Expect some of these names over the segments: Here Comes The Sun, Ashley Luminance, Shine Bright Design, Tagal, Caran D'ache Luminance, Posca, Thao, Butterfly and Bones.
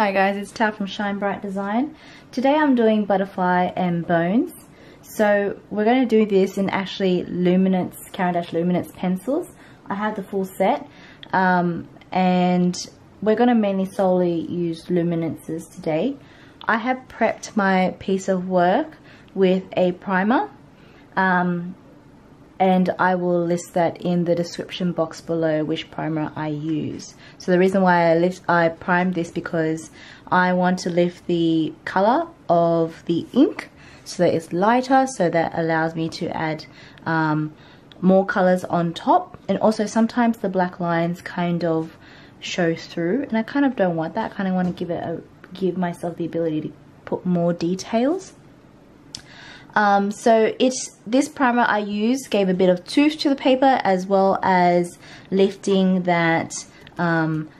Hi guys, it's Thao from Shine Bright Design. Today I'm doing Butterfly and Bones. So we're going to do this in Ashley Luminance, Caran D'ache Luminance pencils. I have the full set and we're going to mainly solely use luminances today. I have prepped my piece of work with a primer and I will list that in the description box below, which primer I use. So the reason why I primed this because I want to lift the color of the ink so that it's lighter, so that allows me to add more colors on top. And also sometimes the black lines kind of show through and I kind of don't want that. I kind of want to give myself the ability to put more details. So this primer I used gave a bit of tooth to the paper, as well as lifting that, kind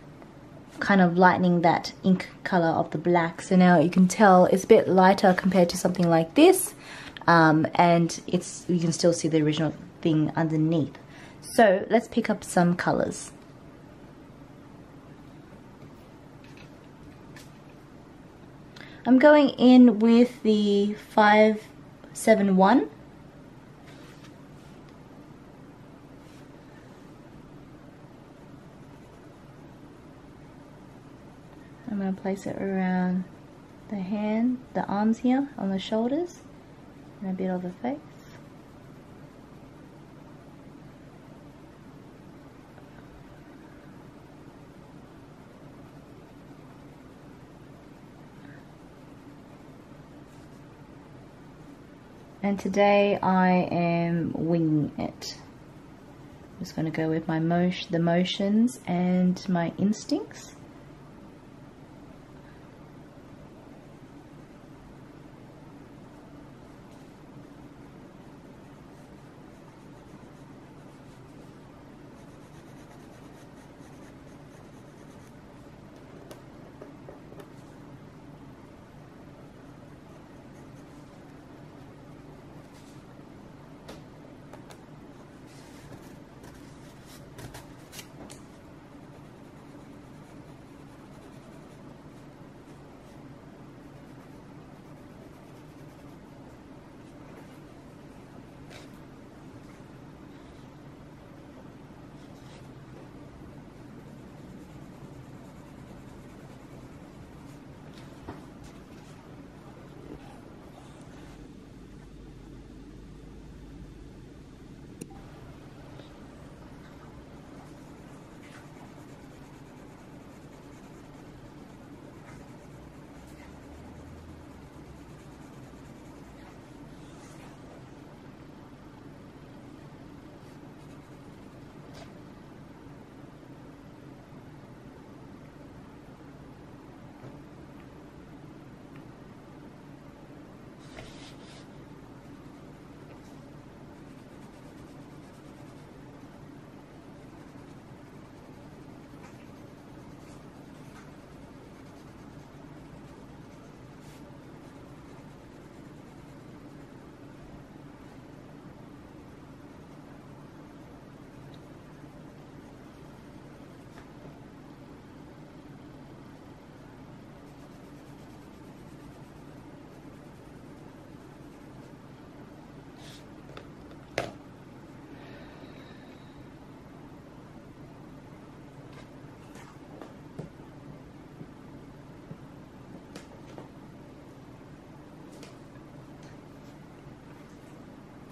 of lightening that ink color of the black. So now you can tell it's a bit lighter compared to something like this, and you can still see the original thing underneath. So let's pick up some colors. I'm going in with the 571. I'm going to place it around the hand, the arms here, on the shoulders, and a bit of the face. And today I am winging it. I'm just going to go with my the motions and my instincts.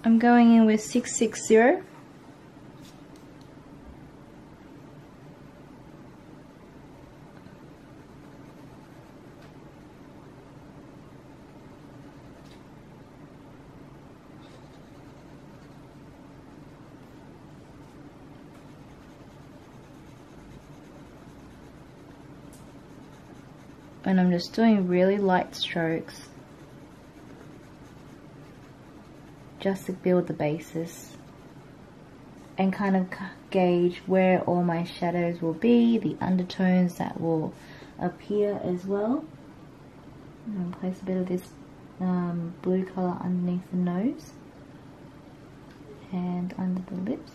I'm going in with 660. And I'm just doing really light strokes, just to build the basis and kind of gauge where all my shadows will be, the undertones that will appear as well. I'm going to place a bit of this blue color underneath the nose and under the lips.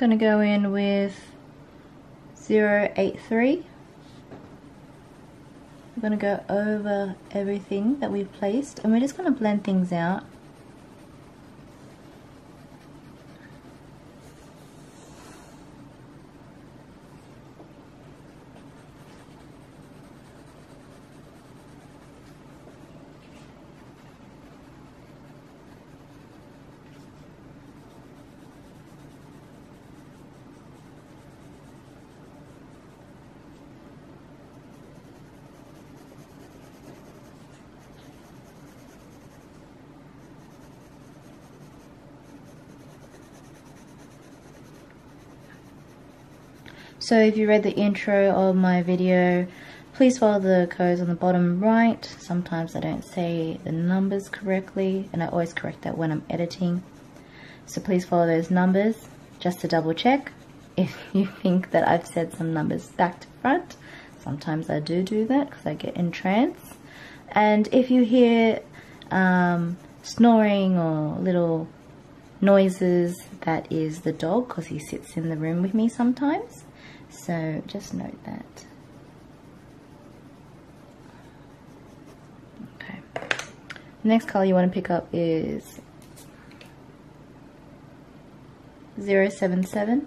Gonna go in with 083. We're gonna go over everything that we've placed, and we're just gonna blend things out. So if you read the intro of my video, please follow the codes on the bottom right. Sometimes I don't say the numbers correctly, and I always correct that when I'm editing. So please follow those numbers just to double check if you think that I've said some numbers back to front. Sometimes I do that because I get in trance. And if you hear snoring or little noises, that is the dog, because he sits in the room with me sometimes. So just note that. Okay. The next color you want to pick up is 077.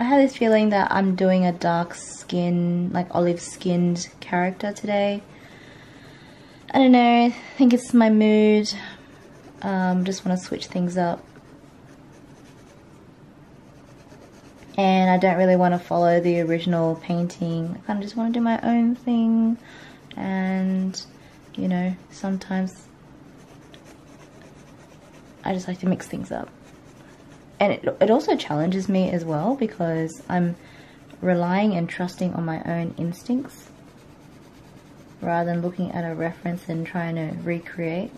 I had this feeling that I'm doing a dark skin, like olive skinned character today. I don't know, I think it's my mood. Just want to switch things up. And I don't really want to follow the original painting. I kind of just want to do my own thing. And, you know, sometimes I just like to mix things up. And it also challenges me as well, because I'm relying and trusting on my own instincts rather than looking at a reference and trying to recreate.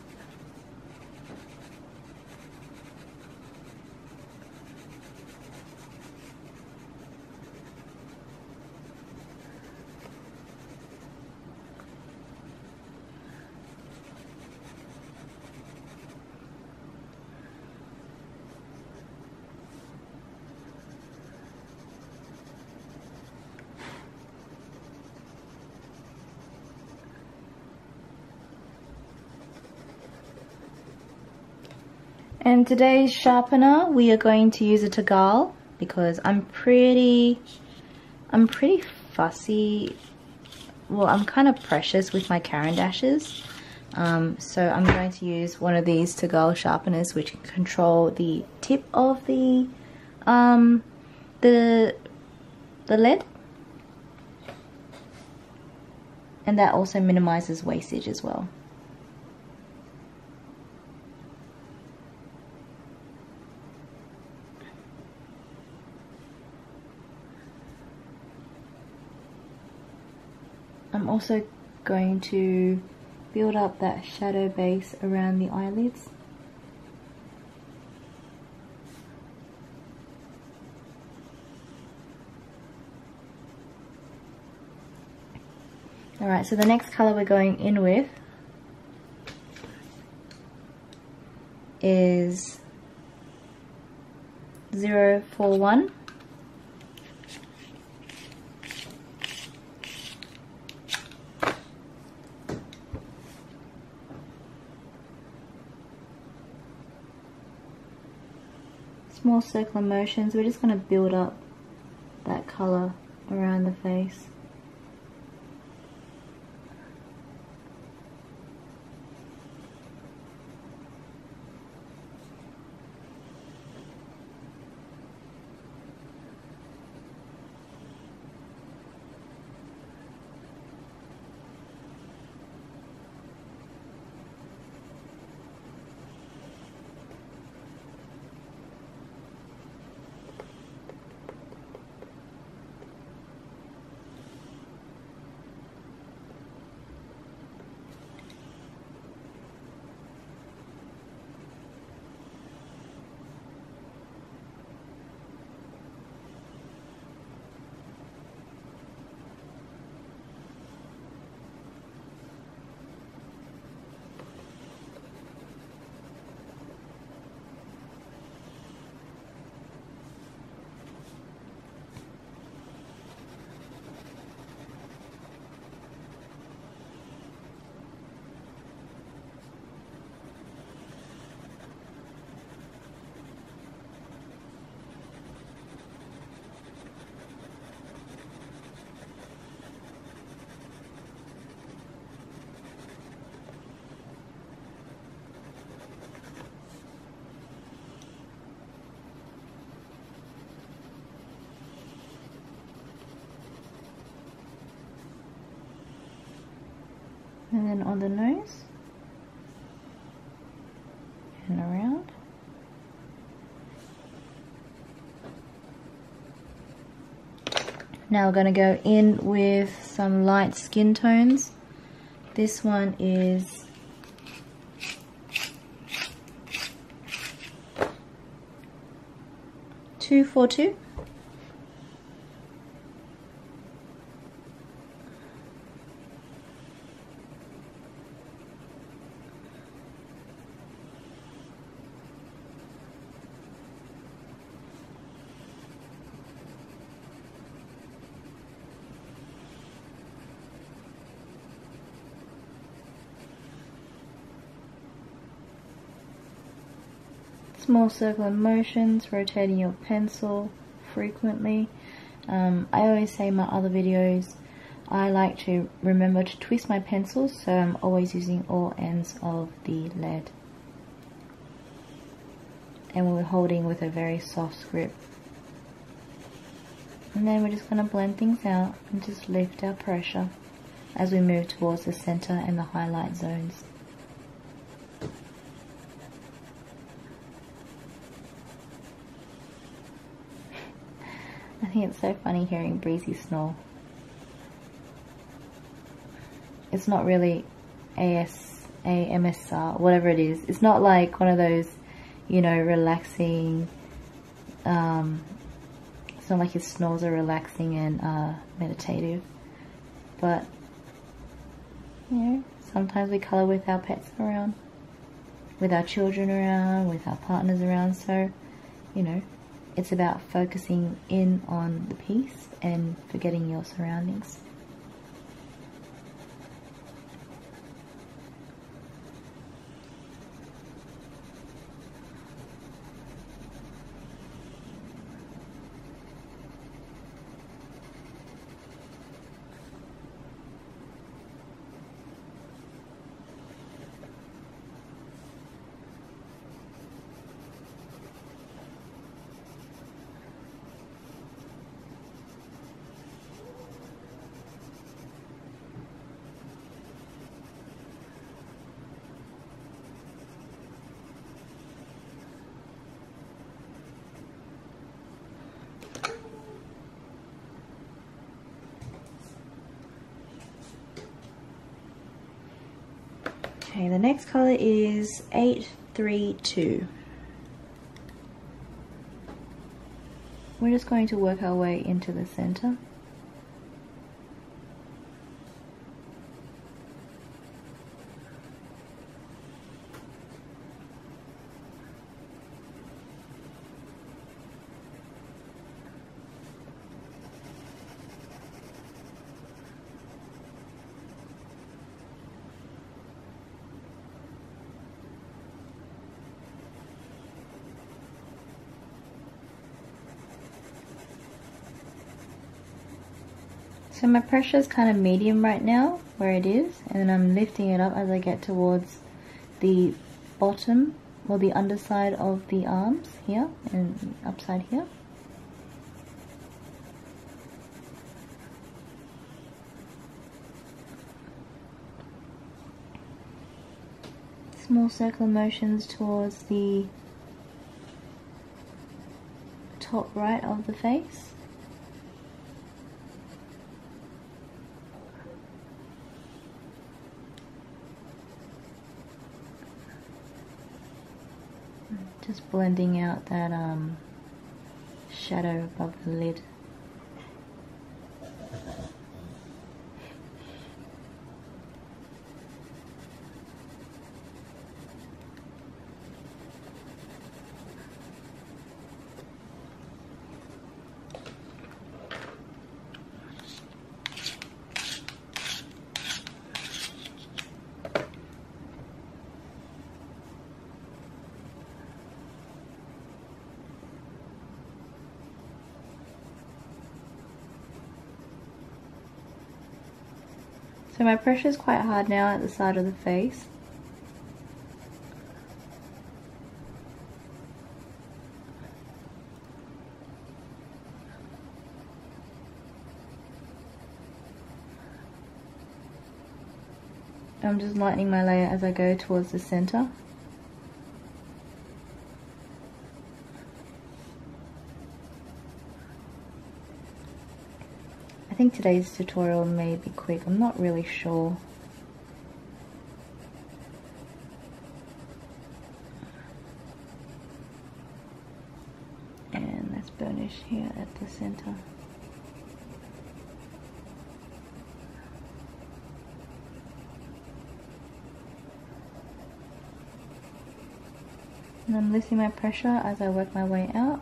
And today's sharpener, we are going to use a Tagal, because I'm pretty fussy. Well, I'm kind of precious with my Caran D'aches. So I'm going to use one of these Tagal sharpeners, which can control the tip of the lead, and that also minimizes wastage as well. I'm also going to build up that shadow base around the eyelids. Alright, so the next color we're going in with is 041. Small circular motions, we're just going to build up that color around the face. and then on the nose and around. Now we're going to go in with some light skin tones. This one is .242. Small circular motions, rotating your pencil frequently. I always say in my other videos, I like to remember to twist my pencils, so I'm always using all ends of the lead. And we're holding with a very soft grip. And then we're just going to blend things out and just lift our pressure as we move towards the center and the highlight zones. I think it's so funny hearing Breezy snore. It's not really AMSR, whatever it is. It's not like one of those, you know, relaxing, it's not like his snores are relaxing and meditative. But, you know, sometimes we colour with our pets around, with our children around, with our partners around, so, you know. It's about focusing in on the piece and forgetting your surroundings. Okay, the next color is 832. We're just going to work our way into the center. So my pressure is kind of medium right now, where it is, and then I'm lifting it up as I get towards the bottom, or the underside of the arms here, and upside here. Small circular motions towards the top right of the face. Just blending out that shadow above the lid. So my pressure is quite hard now at the side of the face. I'm just lightening my layer as I go towards the center. I think today's tutorial may be quick, I'm not really sure. And let's burnish here at the center. And I'm loosening my pressure as I work my way out.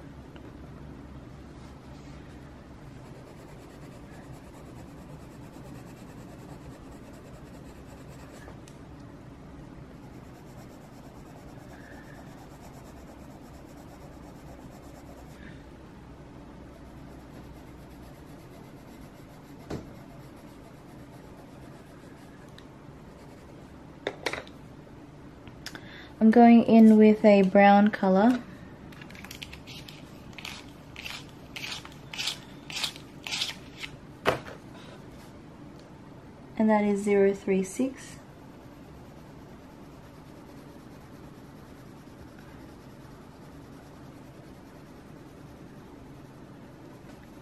I'm going in with a brown color. And that is 036.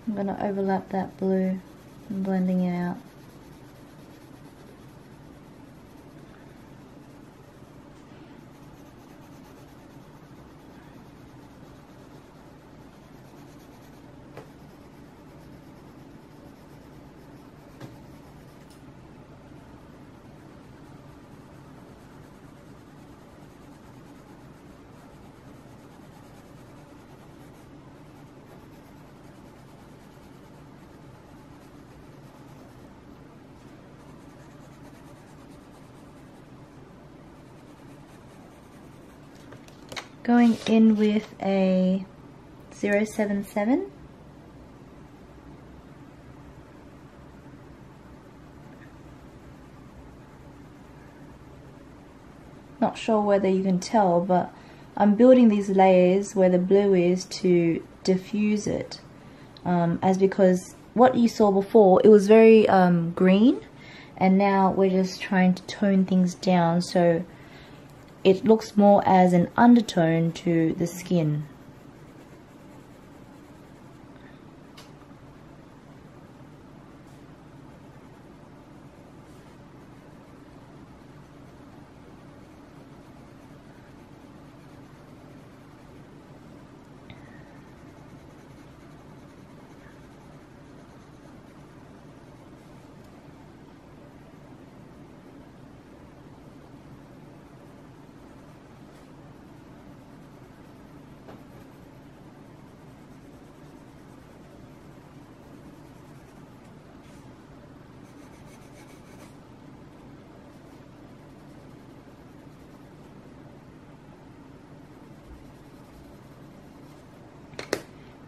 I'm going to overlap that blue and blending it out. Going in with a 077 . Not sure whether you can tell, but I'm building these layers where the blue is to diffuse it, as because what you saw before, it was very green, and now we're just trying to tone things down so it looks more as an undertone to the skin.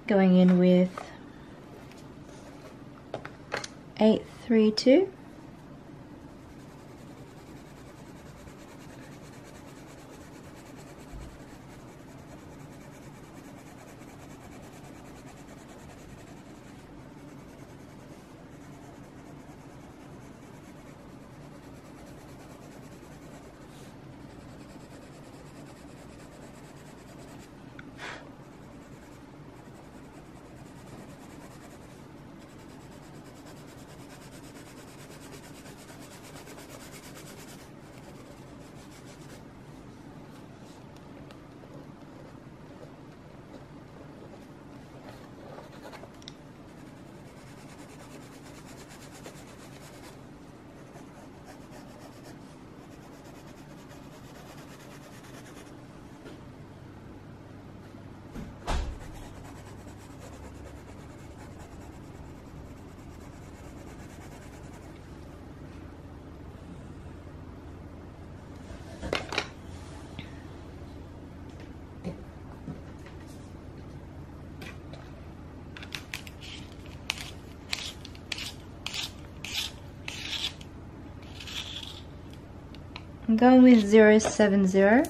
Going in with 832. I'm going with 070.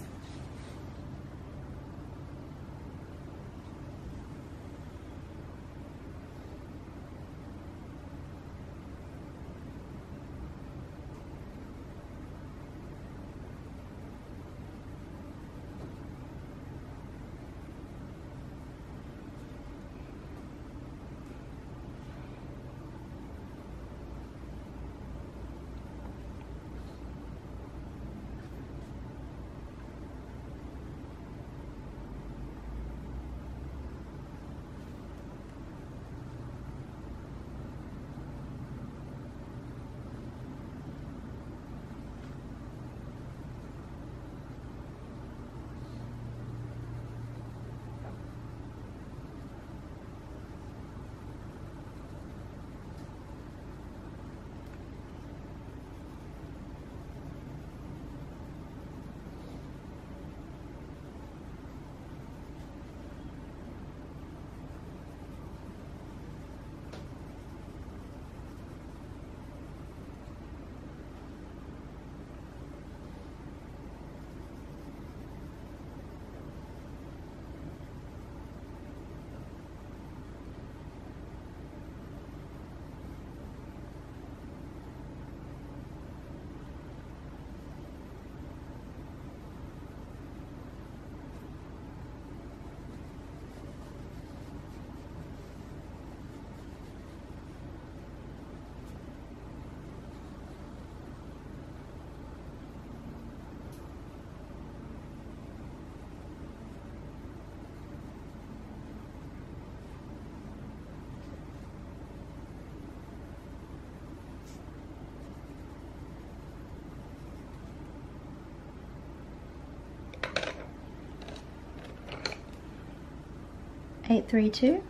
832.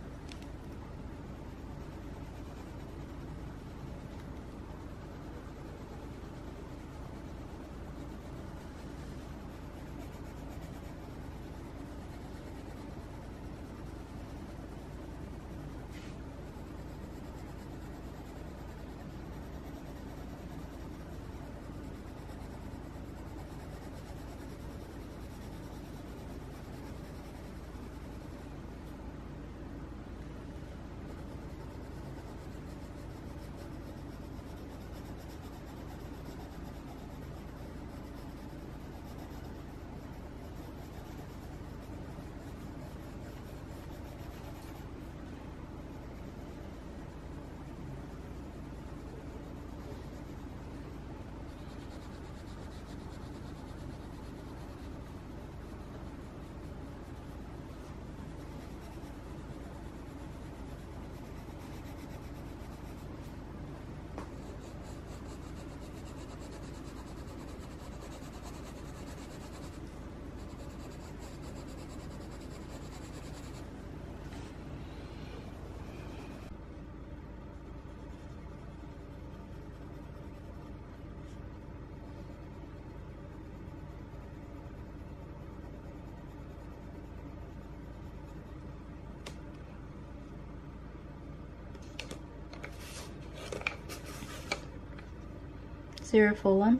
Zero for 1.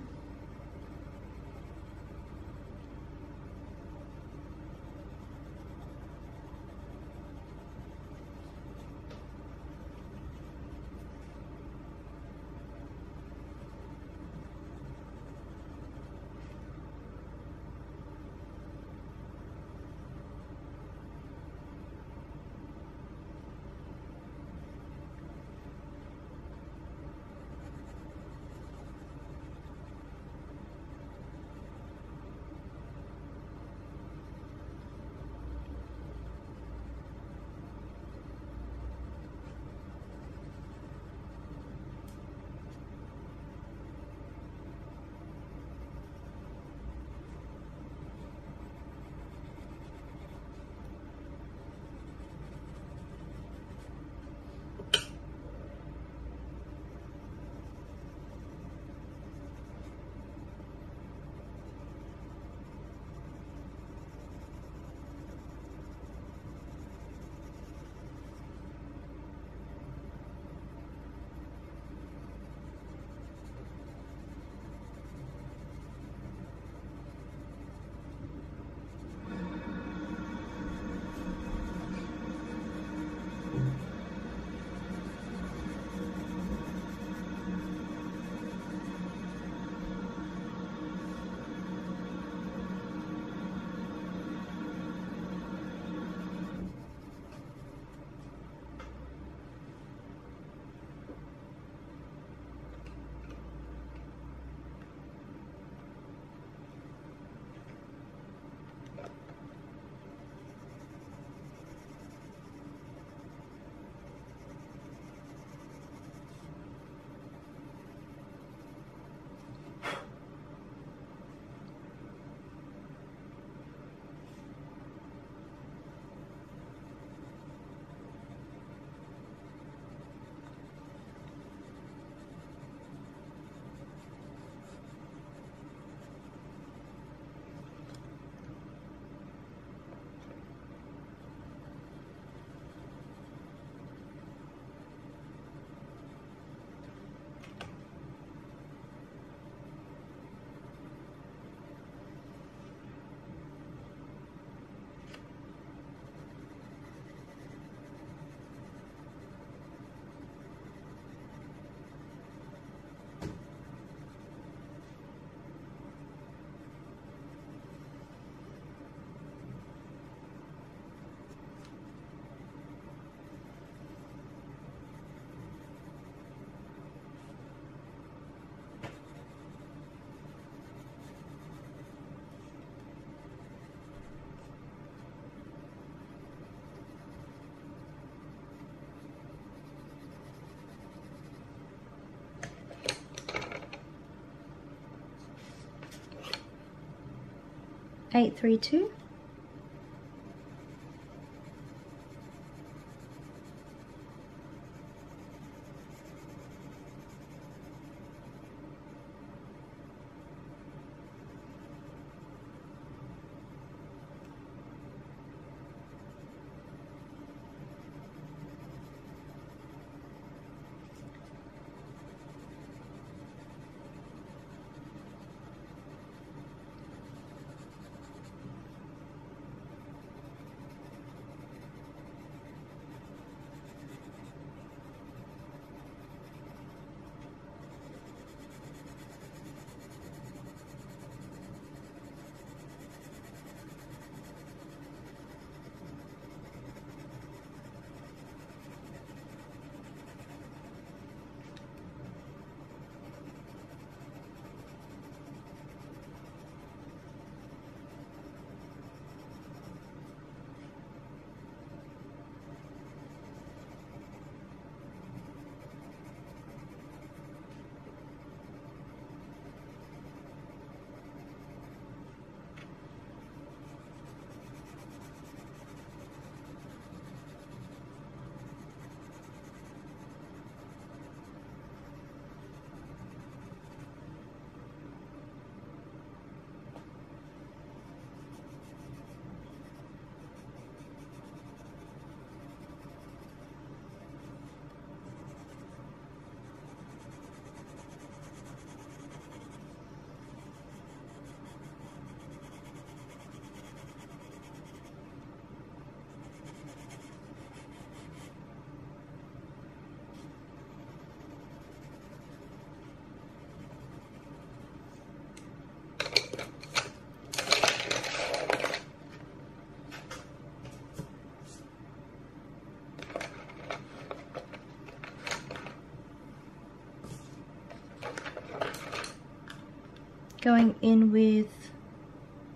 Going in with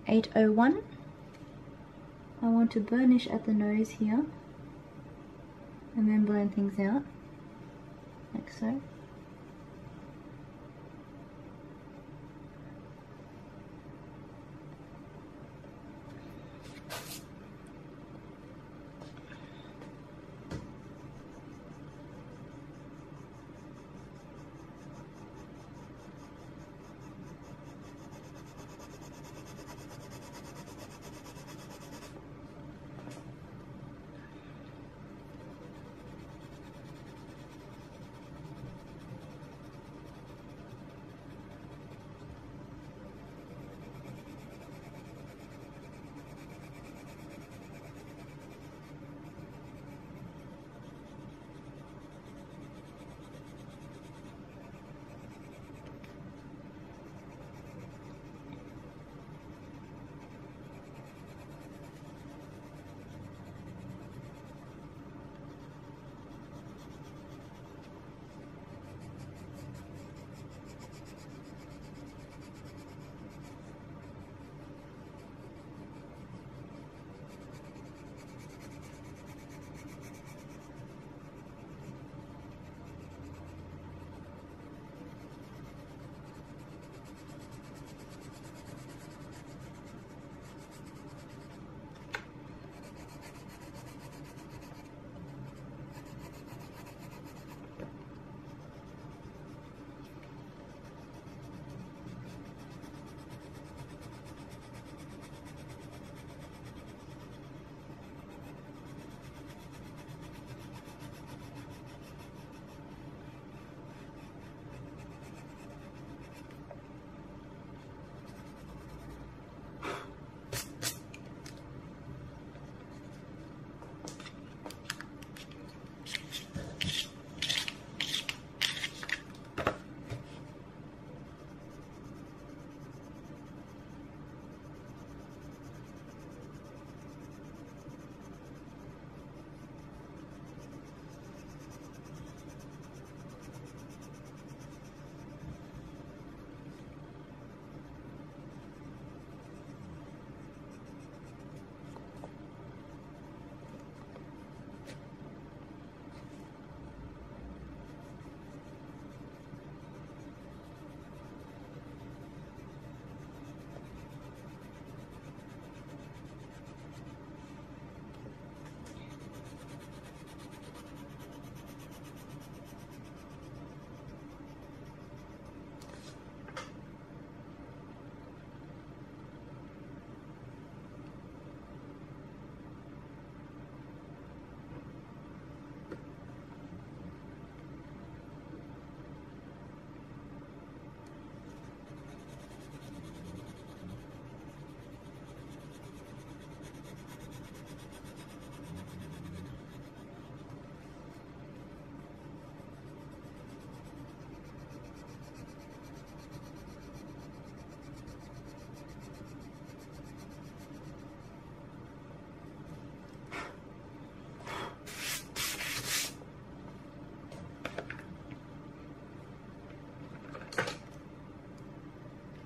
801. I want to burnish at the nose here and then blend things out like so.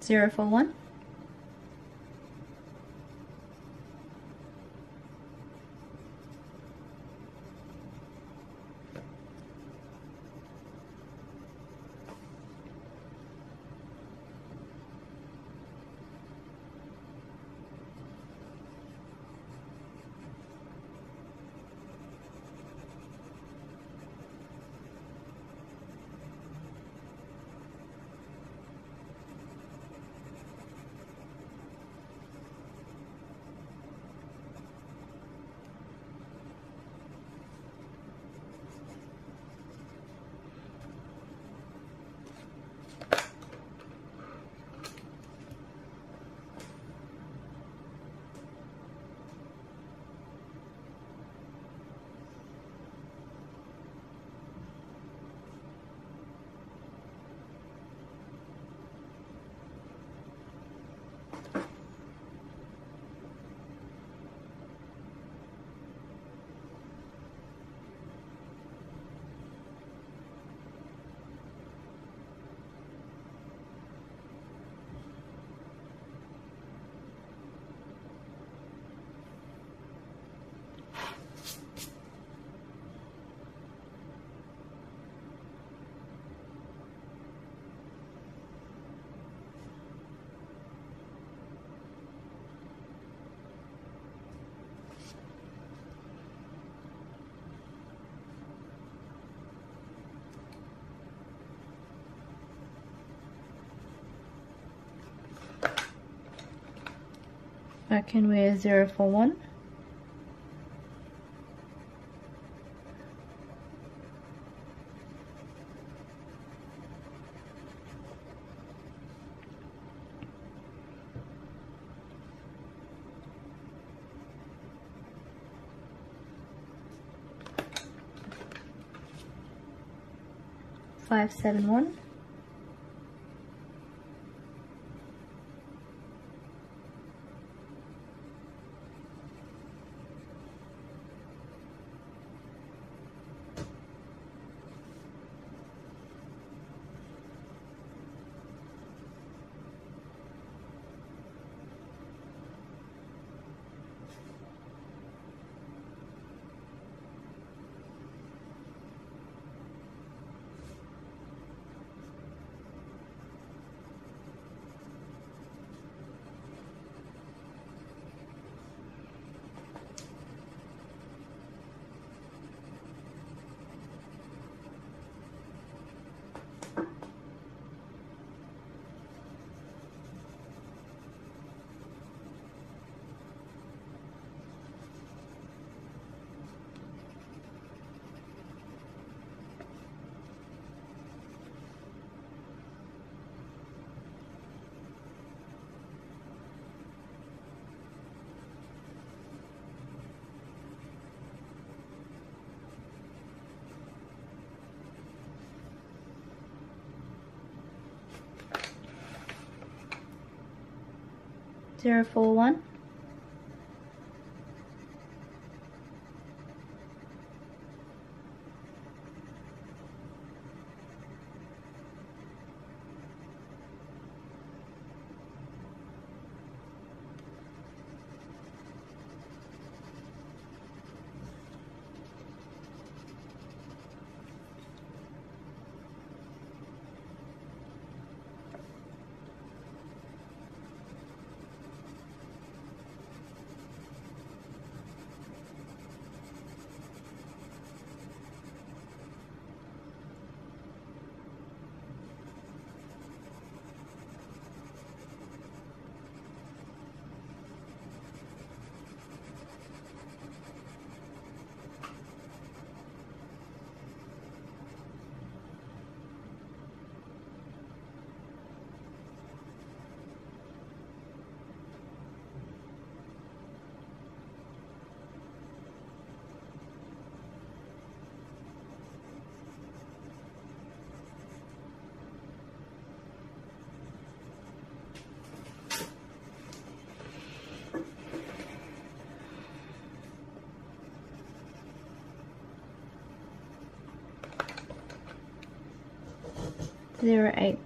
Zero for one. I can wear 041. Five, 7, 1. 041. 080.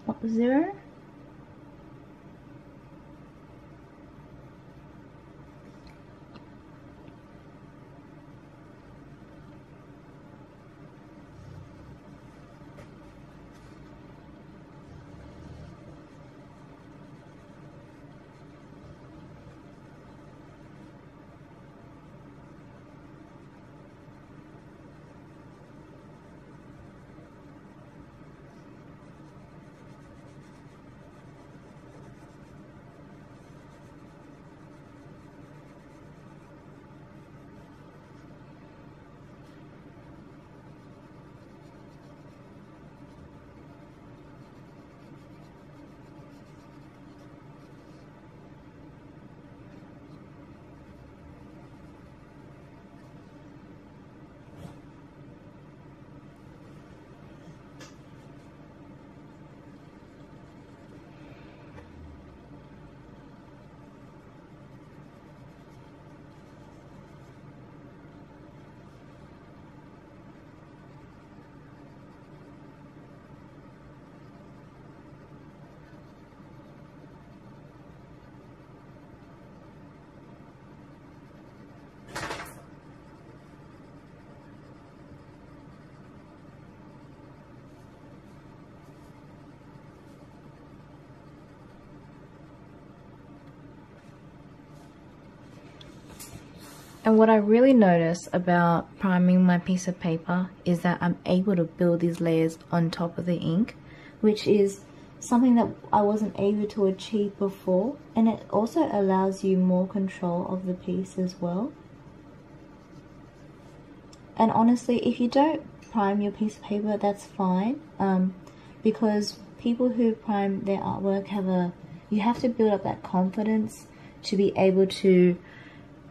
And what I really notice about priming my piece of paper is that I'm able to build these layers on top of the ink, which is something that I wasn't able to achieve before, and it also allows you more control of the piece as well. And honestly, if you don't prime your piece of paper, that's fine, because people who prime their artwork have you have to build up that confidence to be able to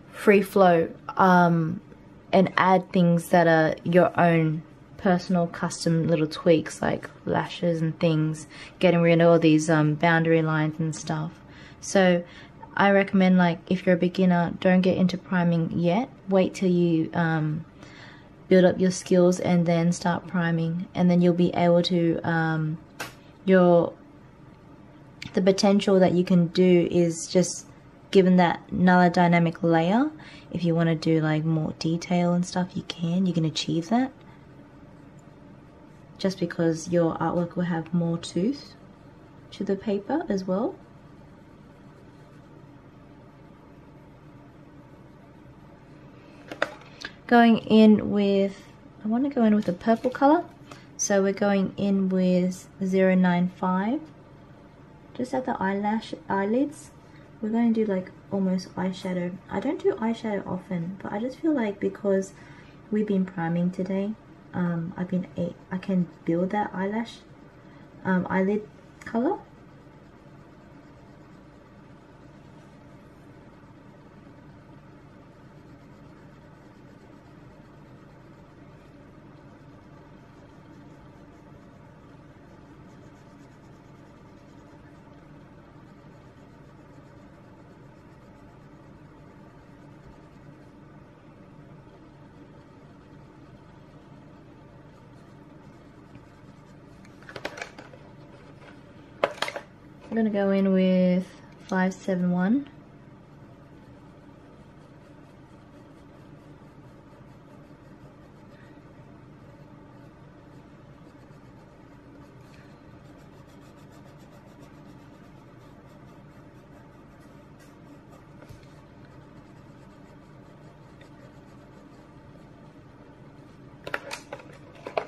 free flow and add things that are your own personal custom little tweaks, like lashes and things, getting rid of all these boundary lines and stuff. So I recommend, like, if you're a beginner, don't get into priming yet. Wait till you build up your skills and then start priming, and then you'll be able to the potential that you can do is just given that another dynamic layer. If you want to do like more detail and stuff, you can achieve that, just because your artwork will have more tooth to the paper as well. Going in with, I want to go in with a purple color, so we're going in with 095, just at the eyelids. We're going to do like almost eyeshadow. I don't do eyeshadow often, but I just feel like because we've been priming today, I can build that eyelid color. I'm going to go in with 571.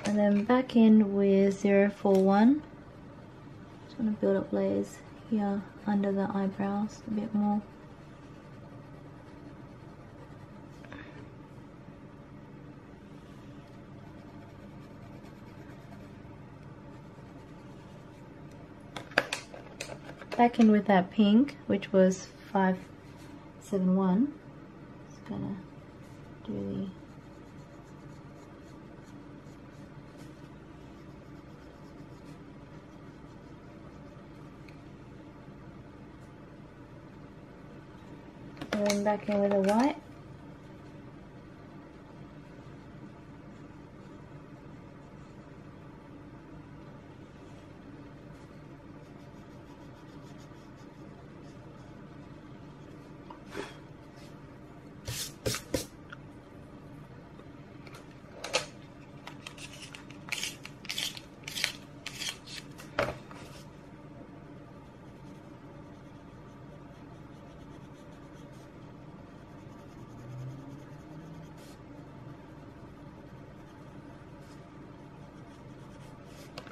And then back in with 041. I'm going to build up layers here under the eyebrows a bit more. Back in with that pink, which was 571. Just gonna do the and back in with a white.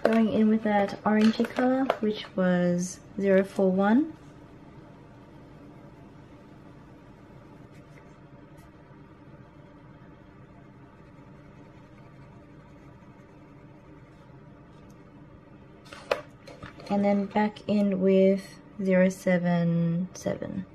Going in with that orangey color, which was 041. And then back in with 077.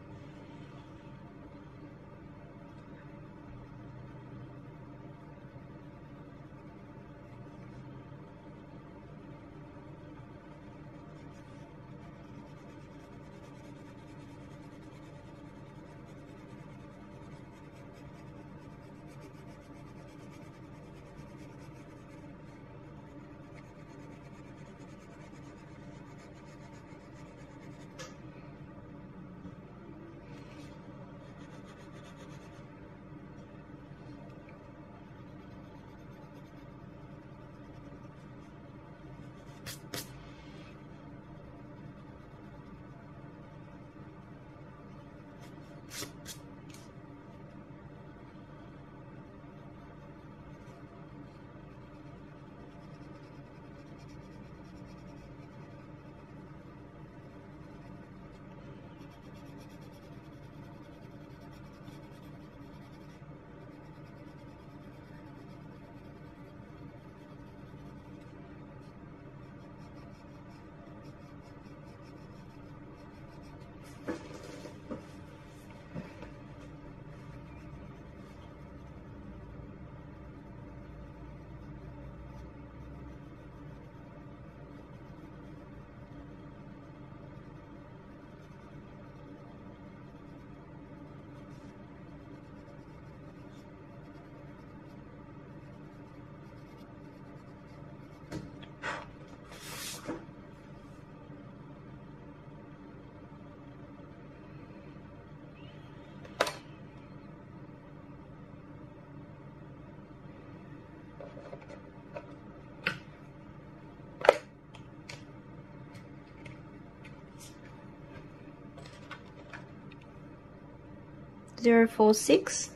046.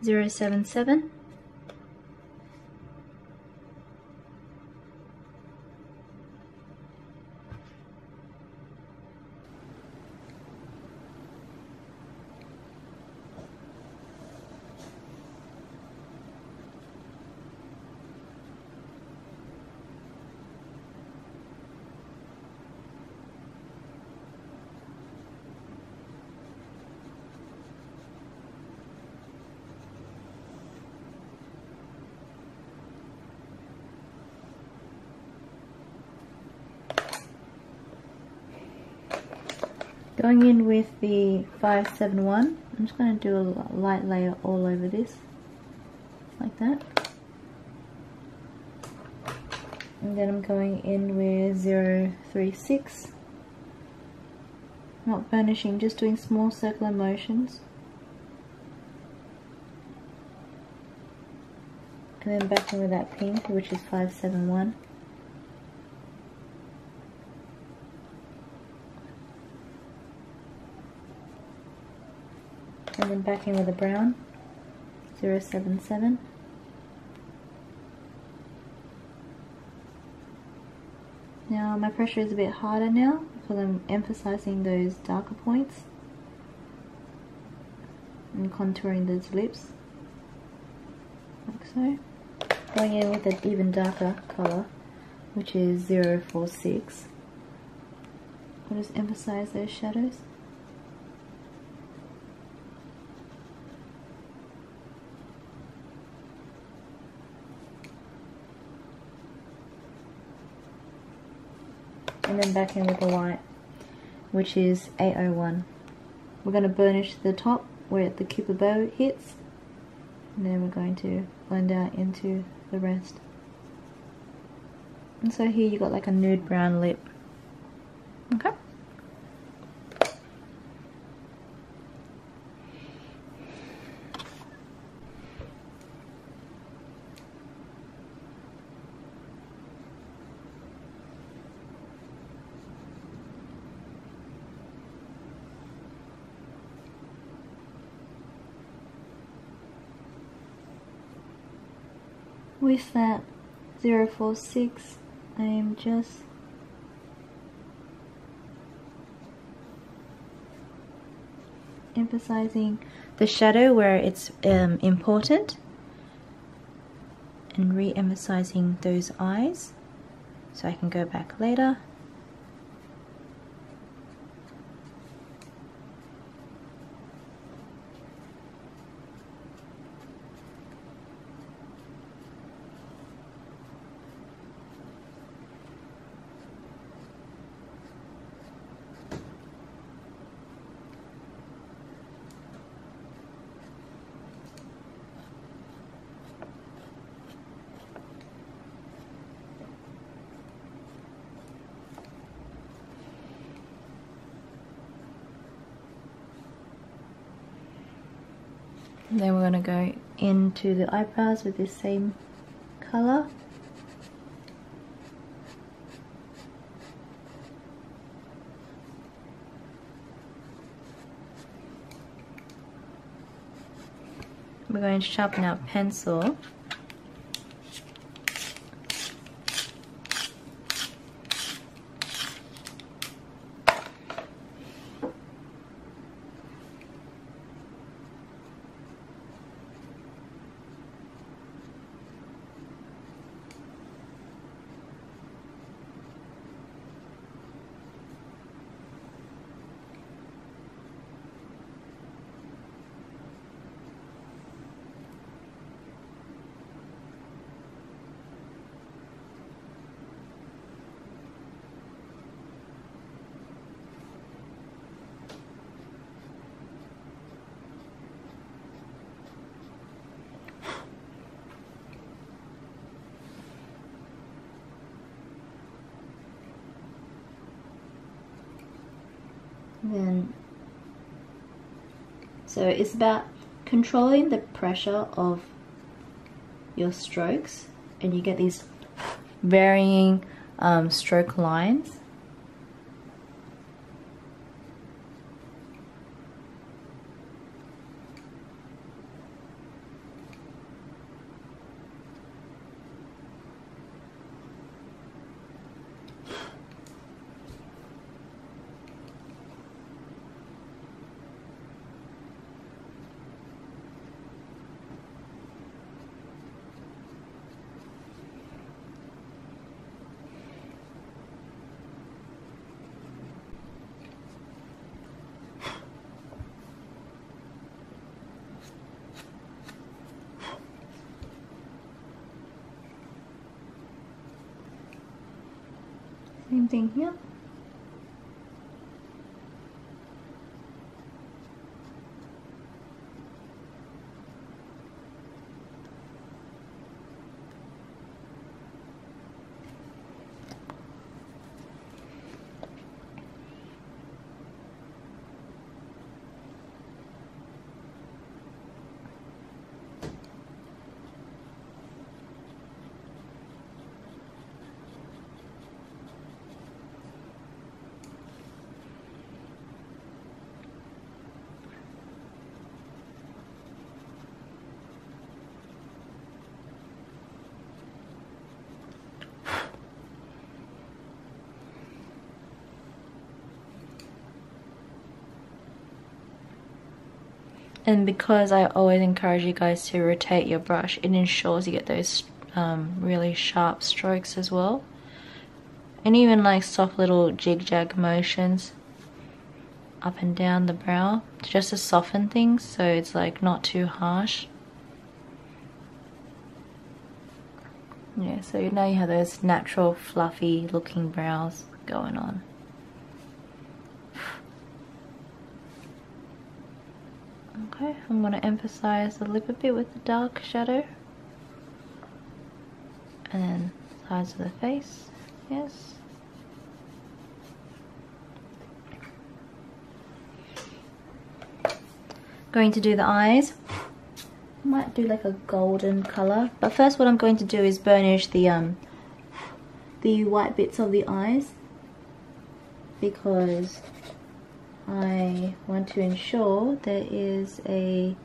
Zero 77 Going in with the 571, I'm just going to do a light layer all over this, like that. And then I'm going in with 036. Not burnishing, just doing small circular motions. And then back in with that pink, which is 571. And then back in with a brown, 077. Now my pressure is a bit harder now because I'm emphasizing those darker points and contouring those lips, like so. Going in with an even darker color, which is 046. I'll just emphasize those shadows. And then back in with the white, which is 801. We're going to burnish the top where the cupid bow hits, and then we're going to blend out into the rest. And so here you got like a nude brown lip. Okay. With that 046, I am just emphasizing the shadow where it's important and re-emphasizing those eyes so I can go back later. And then we're going to go into the eyebrows with this same colour. We're going to sharpen our pencil. Then, so it's about controlling the pressure of your strokes, and you get these varying stroke lines. Same thing here. And because I always encourage you guys to rotate your brush, it ensures you get those really sharp strokes as well. And even like soft little jig-jag motions up and down the brow, just to soften things so it's like not too harsh. Yeah, so now you have those natural fluffy looking brows going on. Okay, I'm going to emphasize the lip a bit with the dark shadow. And then sides of the face, yes. Going to do the eyes. Might do like a golden color. But first what I'm going to do is burnish the white bits of the eyes. Because I want to ensure there is a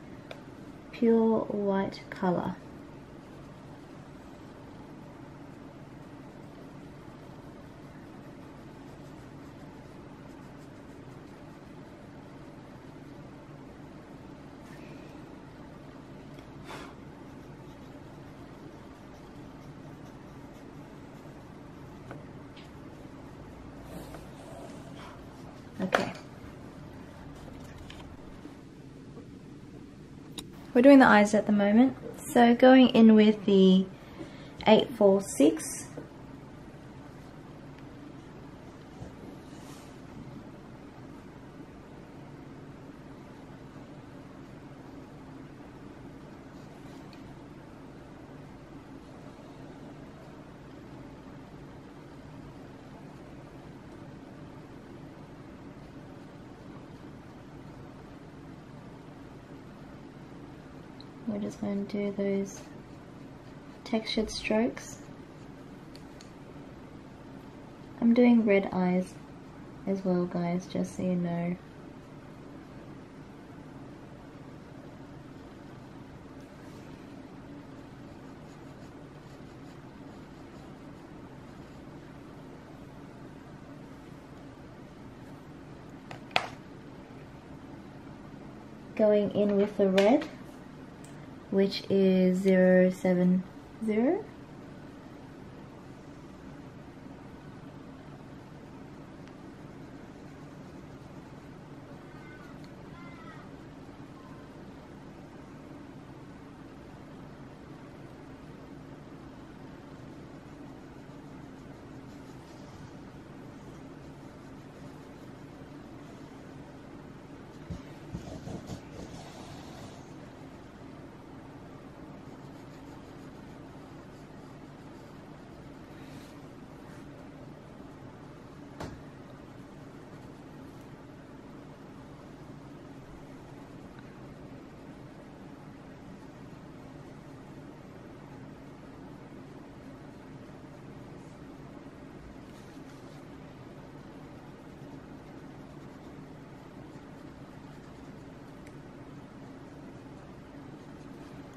pure white color. We're doing the eyes at the moment, so going in with the 846. we're just going to do those textured strokes. I'm doing red eyes as well, guys, just so you know. Going in with the red, which is 070.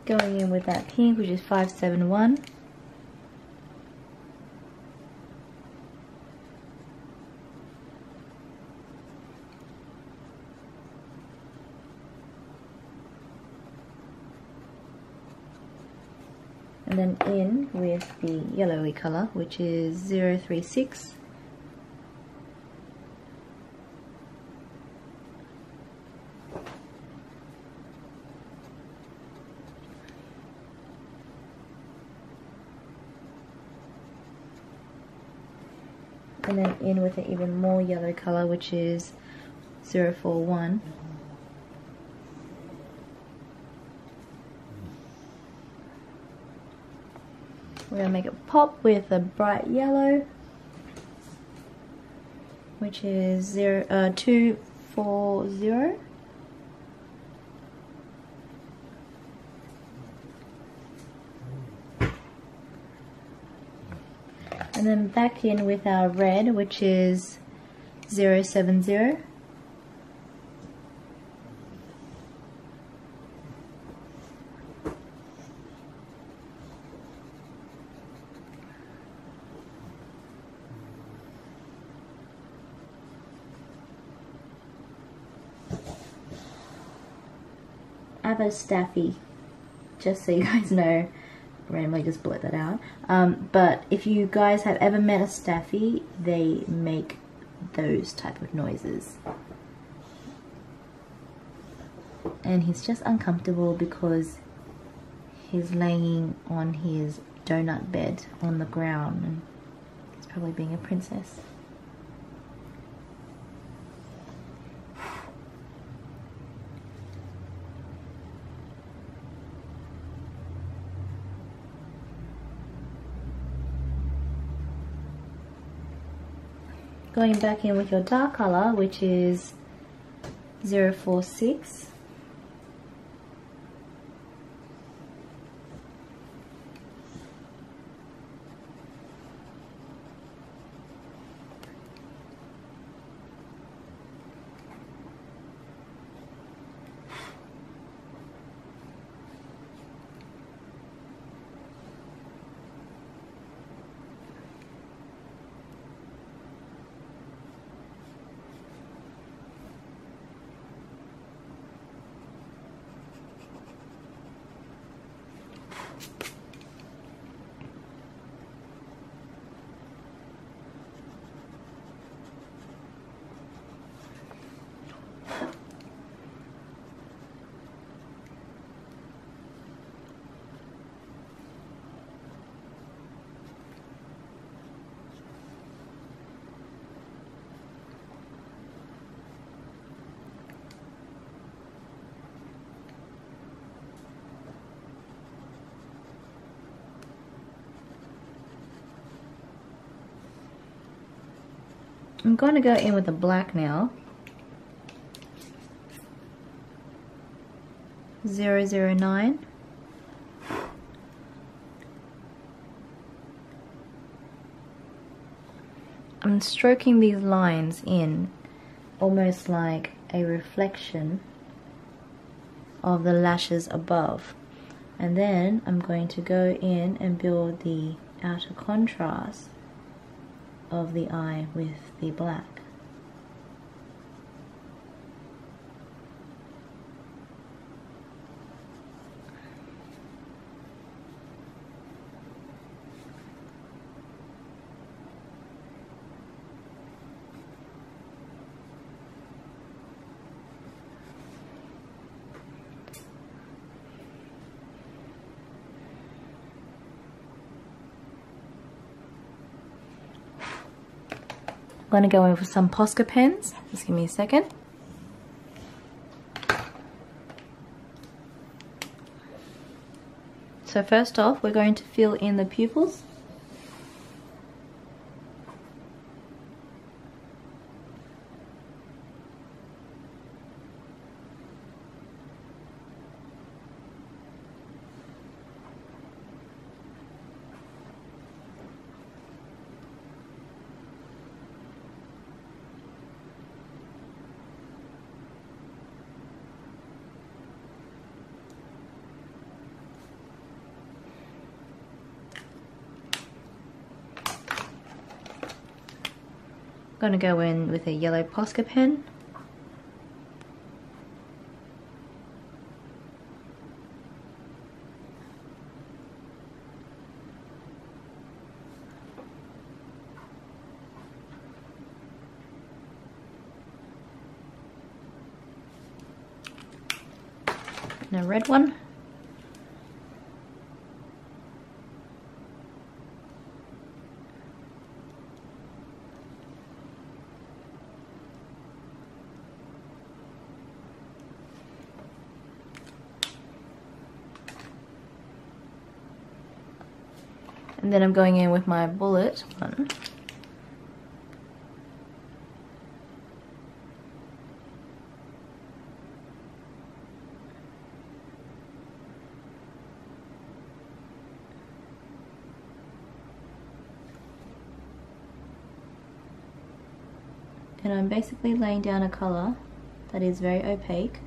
Going in with that pink, which is 571. And then in with the yellowy colour, which is 036. And then in with an even more yellow colour, which is 041. We're going to make it pop with a bright yellow, which is 240. And then back in with our red, which is 070. Aberstaffy, just so you guys know. Randomly just blurt that out, but if you guys have ever met a staffy, they make those type of noises, and he's just uncomfortable because he's laying on his donut bed on the ground, and he's probably being a princess. Going back in with your dark colour, which is 046. I'm going to go in with the black now, 009. I'm stroking these lines in almost like a reflection of the lashes above, and then I'm going to go in and build the outer contrast of the eye with the black. I'm going to go in with some Posca pens, just give me a second. So first off, we're going to fill in the pupils. I'm going to go in with a yellow Posca pen. And a red one. And then I'm going in with my bullet one. And I'm basically laying down a colour that is very opaque.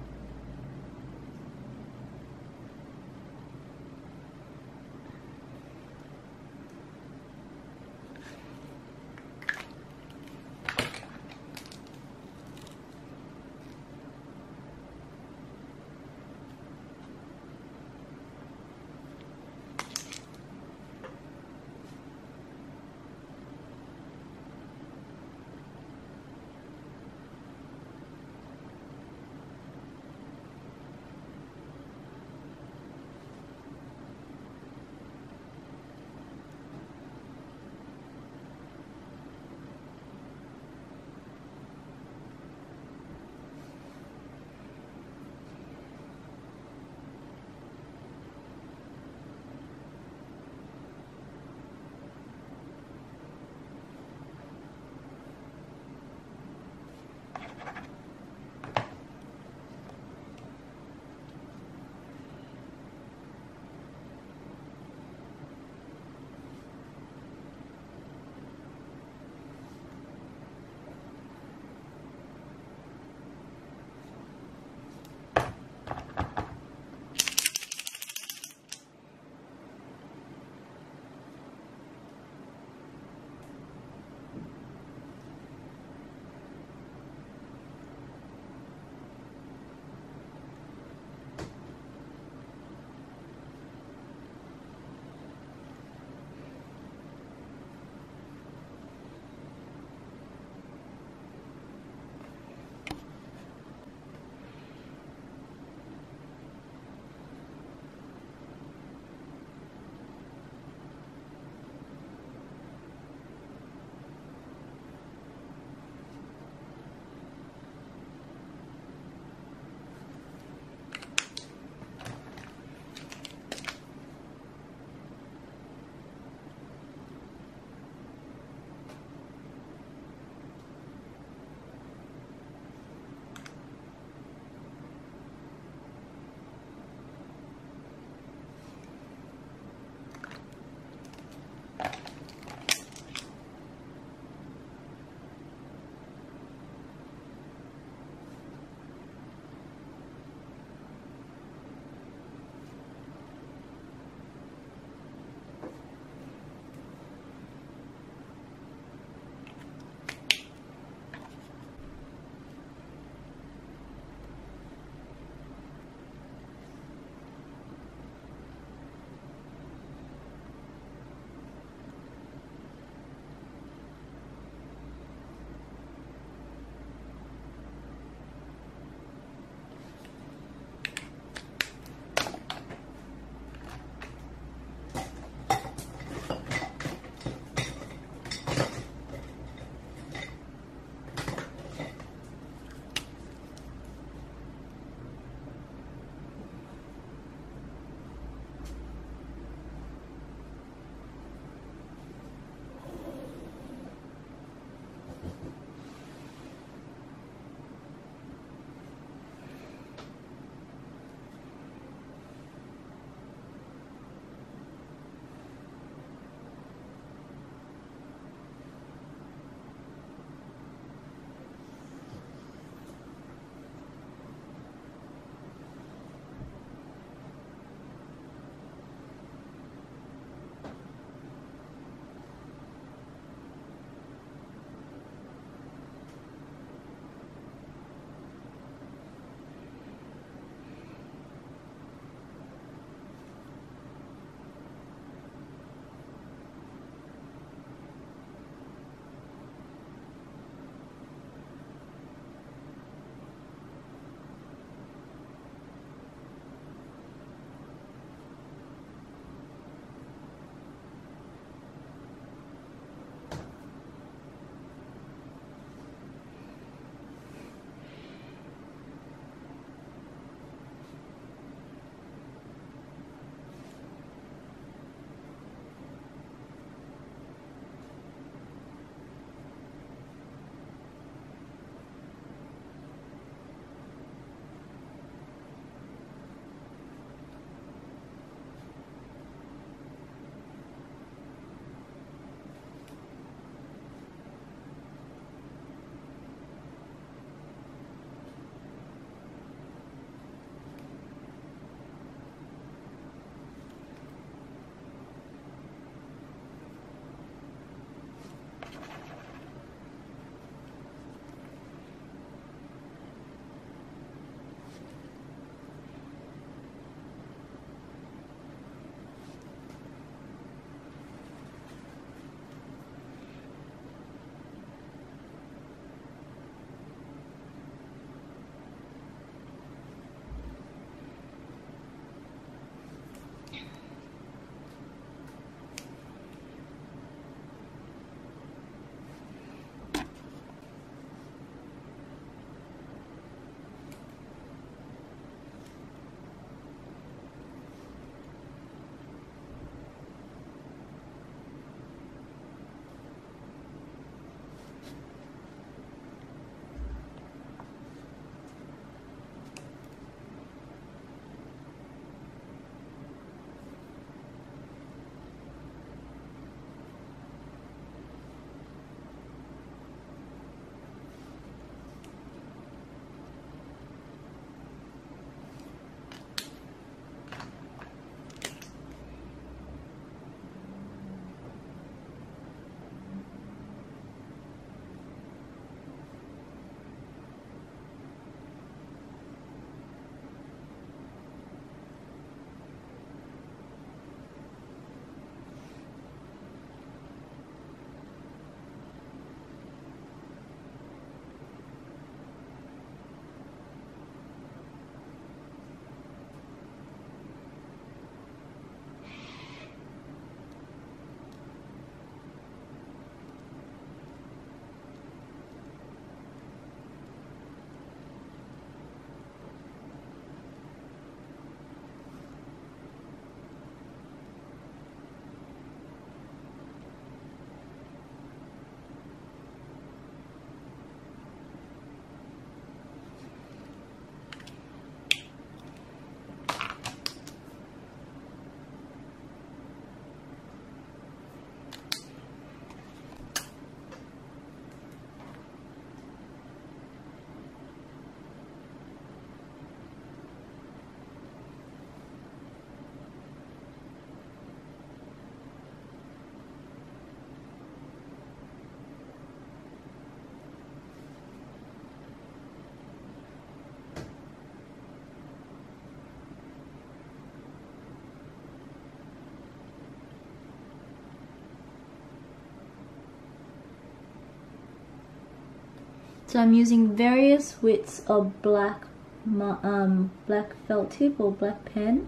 So I'm using various widths of black felt tip or black pen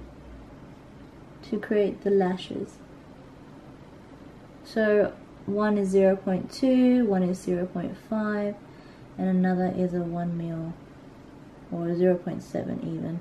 to create the lashes. So one is 0.2, one is 0.5, and another is a 1 mil or 0.7 even.